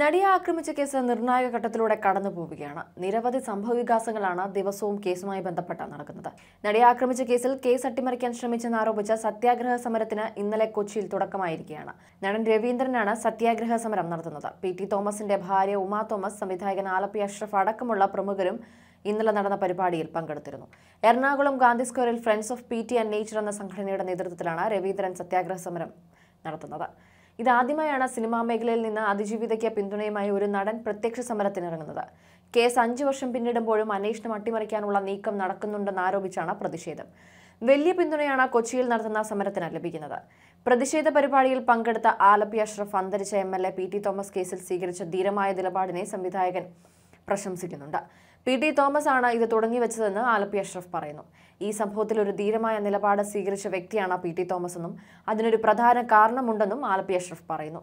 നടിയെ ആക്രമിച്ച കേസ് നിർണായക ഘട്ടത്തിലൂടെ കടന്നു പോവുകയാണ്. നിരവധി സംഭവവികാസങ്ങളാണ് ദിവസവും കേസുമായി ബന്ധപ്പെട്ട് നടക്കുന്നത്. നടിയെ ആക്രമിച്ച കേസിൽ കേസ് അട്ടിമറിക്കാൻ ശ്രമിച്ചെന്ന് ആരോപിച്ച സത്യാഗ്രഹ സമരത്തിന് ഇന്നലെ കൊച്ചിയിൽ തുടക്കമായിരിക്കുകയാണ്. നടൻ രവീന്ദ്രനാണ് സത്യാഗ്രഹ സമരം നടത്തുന്നത്. പി ടി തോമസിന്റെ ഭാര്യ ഉമാ തോമസ്, സംവിധായകൻ ആലപ്പി അഷ്റഫ് അടക്കമുള്ള പ്രമുഖരും ഇന്നലെ നടന്ന പരിപാടിയിൽ പങ്കെടുത്തിരുന്നു. എറണാകുളം ഗാന്ധി സ്ക്വയറിൽ friends of P T and nature എന്ന സംഘടനയുടെ നേതൃത്വത്തിലാണ് രവീന്ദ്രൻ സത്യാഗ്രഹ സമരം നടത്തുന്നത്. ഇതാദ്യമായാണ് സിനിമാ മേഖലയിൽ നിന്ന് അതിജീവിതയ്ക്ക് പിന്തുണയുമായി ഒരു നടൻ പ്രത്യക്ഷ സമരത്തിനിറങ്ങുന്നത്. കേസ് 5 വർഷം പിന്നിടുമ്പോഴും അന്വേഷണം അട്ടിമറിക്കാനുള്ള നീക്കം നടക്കുന്നുണ്ടെന്ന് ആരോപിച്ചാണ് പ്രതിഷേധം. വലിയ പിന്തുണയാണ് കൊച്ചിയിൽ നടത്തുന്ന സമരത്തിന് ലഭിക്കുന്നത്. പ്രതിഷേധ പരിപാടിയിൽ പങ്കെടുത്ത ആലപ്പി അഷ്റഫ്, അന്തരിച്ച MLA പി ടി തോമസ് കേസിൽ സ്വീകരിച്ച ധീരമായ നിലപാടിനെ സംവിധായകൻ പ്രശംസിക്കുന്നുണ്ട്. പി ടി തോമസ് ആണ് ഇത് തുടങ്ങിവെച്ചതെന്ന് ആലപ്പി അഷ്റഫ് പറയുന്നു. ഈ സംഭവത്തിൽ ഒരു ധീരമായ നിലപാട് സ്വീകരിച്ച വ്യക്തിയാണ് പി ടി തോമസ് എന്നും അതിനൊരു പ്രധാന കാരണമുണ്ടെന്നും ആലപ്പി അഷ്റഫ് പറയുന്നു.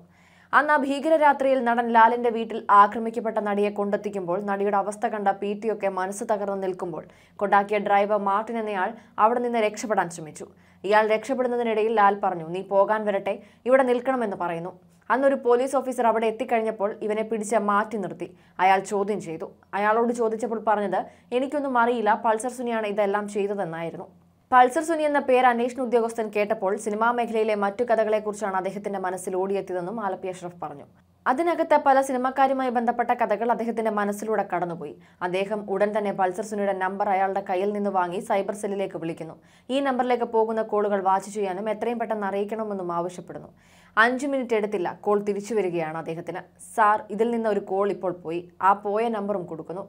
അന്ന് ഭീകരരാത്രിയിൽ നടൻ ലാലിന്റെ വീട്ടിൽ ആക്രമിക്കപ്പെട്ട നടിയെ കൊണ്ടെത്തിക്കുമ്പോൾ നടിയുടെ അവസ്ഥ കണ്ട പി ടി ഒക്കെ മനസ്സ് തകർന്ന് നിൽക്കുമ്പോൾ കൊണ്ടാക്കിയ ഡ്രൈവർ മാർട്ടിൻ എന്നയാൾ അവിടെ നിന്ന് രക്ഷപ്പെടാൻ ശ്രമിച്ചു. ഇയാൾ രക്ഷപ്പെടുന്നതിനിടയിൽ ലാൽ പറഞ്ഞു, "നീ പോകാൻ വരട്ടെ, ഇവിടെ നിൽക്കണമെന്ന്" പറയുന്നു. അന്നൊരു പോലീസ് ഓഫീസർ അവിടെ എത്തിക്കഴിഞ്ഞപ്പോൾ ഇവനെ പിടിച്ച് മാറ്റി നിർത്തി. അയാൾ ചോദ്യം ചെയ്തു. അയാളോട് ചോദിച്ചപ്പോൾ പറഞ്ഞത്, "എനിക്കൊന്നും അറിയില്ല, പൾസർ സുനിയാണ് ഇതെല്ലാം ചെയ്തതെന്നായിരുന്നു." പൾസർ സുനി എന്ന പേര് അന്വേഷണ ഉദ്യോഗസ്ഥൻ കേട്ടപ്പോൾ സിനിമാ മേഖലയിലെ മറ്റു കഥകളെക്കുറിച്ചാണ് അദ്ദേഹത്തിന്റെ മനസ്സിൽ ഓടിയെത്തിയതെന്നും ആലപ്പി അഷ്റഫ് പറഞ്ഞു. അതിനകത്ത് പല സിനിമക്കാരുമായി ബന്ധപ്പെട്ട കഥകൾ അദ്ദേഹത്തിന്റെ മനസ്സിലൂടെ കടന്നുപോയി. അദ്ദേഹം ഉടൻ തന്നെ പൾസർ സുനിയുടെ നമ്പർ അയാളുടെ കയ്യിൽ നിന്ന് വാങ്ങി സൈബർ സെല്ലിലേക്ക് വിളിക്കുന്നു. ഈ നമ്പറിലേക്ക് പോകുന്ന കോളുകൾ വാച്ച് ചെയ്യാനും എത്രയും പെട്ടെന്ന് അറിയിക്കണമെന്നും ആവശ്യപ്പെടുന്നു. 5 മിനിറ്റ് എടുത്തില്ല, കോൾ തിരിച്ചു വരികയാണ് അദ്ദേഹത്തിന്. "സാർ, ഇതിൽ നിന്ന് ഒരു കോൾ ഇപ്പോൾ പോയി." ആ പോയ നമ്പറും കൊടുക്കുന്നു.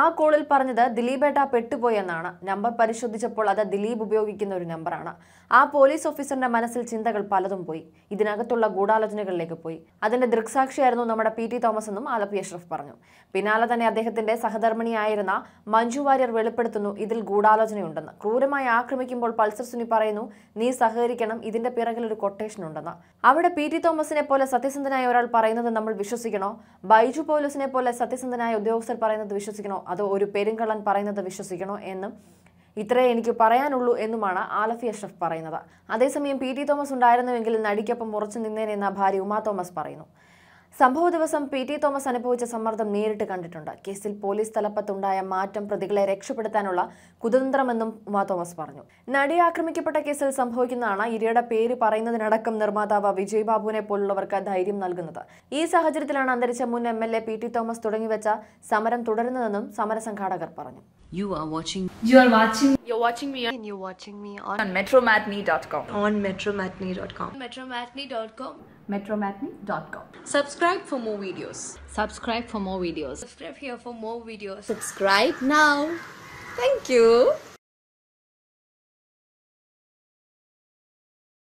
ആ കോളിൽ പറഞ്ഞത് "ദിലീപേട്ട പെട്ടുപോയെന്നാണ്. നമ്പർ പരിശോധിച്ചപ്പോൾ അത് ദിലീപ് ഉപയോഗിക്കുന്ന ഒരു നമ്പറാണ്." ആ പോലീസ് ഓഫീസറിന്റെ മനസ്സിൽ ചിന്തകൾ പലതും പോയി. ഇതിനകത്തുള്ള ഗൂഢാലോചനകളിലേക്ക് പോയി. അതിന്റെ ദൃക്സാക്ഷിയായിരുന്നു നമ്മുടെ പി ടി തോമസ് എന്നും ആലപ്പി അഷ്റഫ് പറഞ്ഞു. പിന്നാലെ തന്നെ അദ്ദേഹത്തിന്റെ സഹധർമ്മിണിയായിരുന്ന മഞ്ജു വാര്യർ വെളിപ്പെടുത്തുന്നു, ഇതിൽ ഗൂഢാലോചനയുണ്ടെന്ന്. ക്രൂരമായി ആക്രമിക്കുമ്പോൾ പൾസർ സുനി പറയുന്നു, "നീ സഹകരിക്കണം, ഇതിന്റെ പിറകിൽ ഒരു കൊട്ടേഷൻ ഉണ്ടെന്ന്." അവിടെ പി ടി തോമസിനെ പോലെ സത്യസന്ധനായ ഒരാൾ പറയുന്നത് നമ്മൾ വിശ്വസിക്കണോ? ബൈജു പോലീസിനെ പോലെ സത്യസന്ധനായ ഉദ്യോഗസ്ഥർ പറയുന്നത് വിശ്വസിക്കണോ? അതോ ഒരു പെരുങ്കള്ളൻ പറയുന്നത് വിശ്വസിക്കണോ? എന്നും "ഇത്രേ എനിക്ക് പറയാനുള്ളൂ" എന്നുമാണ് ആലപ്പി അഷ്റഫ് പറയുന്നത്. അതേസമയം പി ടി തോമസ് ഉണ്ടായിരുന്നുവെങ്കിൽ നടിക്കൊപ്പം ഉറച്ചു നിന്നേനെന്ന ഭാര്യ ഉമാ തോമസ് പറയുന്നു. സംഭവ ദിവസം പി ടി തോമസ് അനുഭവിച്ച സമ്മർദ്ദം നേരിട്ട് കണ്ടിട്ടുണ്ട്. കേസിൽ പോലീസ് തലപ്പത്തുണ്ടായ മാറ്റം പ്രതികളെ രക്ഷപ്പെടുത്താനുള്ള കുതന്ത്രമെന്നും ഉമാ തോമസ് പറഞ്ഞു. നടി ആക്രമിക്കപ്പെട്ട കേസിൽ സംഭവിക്കുന്നതാണ് ഇരയുടെ പേര് പറയുന്നതിനടക്കം നിർമ്മാതാവ് വിജയ് ബാബുവിനെ പോലുള്ളവർക്ക് ധൈര്യം നൽകുന്നത്. ഈ സാഹചര്യത്തിലാണ് അന്തരിച്ച മുൻ MLA പി ടി തോമസ് തുടങ്ങിവെച്ച സമരം തുടരുന്നതെന്നും സമരസംഘാടകർ പറഞ്ഞു. You are watching me on metromatinee.com. On metromatinee.com. metromatinee.com. metromatinee.com. Subscribe for more videos. Subscribe here for more videos. Subscribe now. Thank you.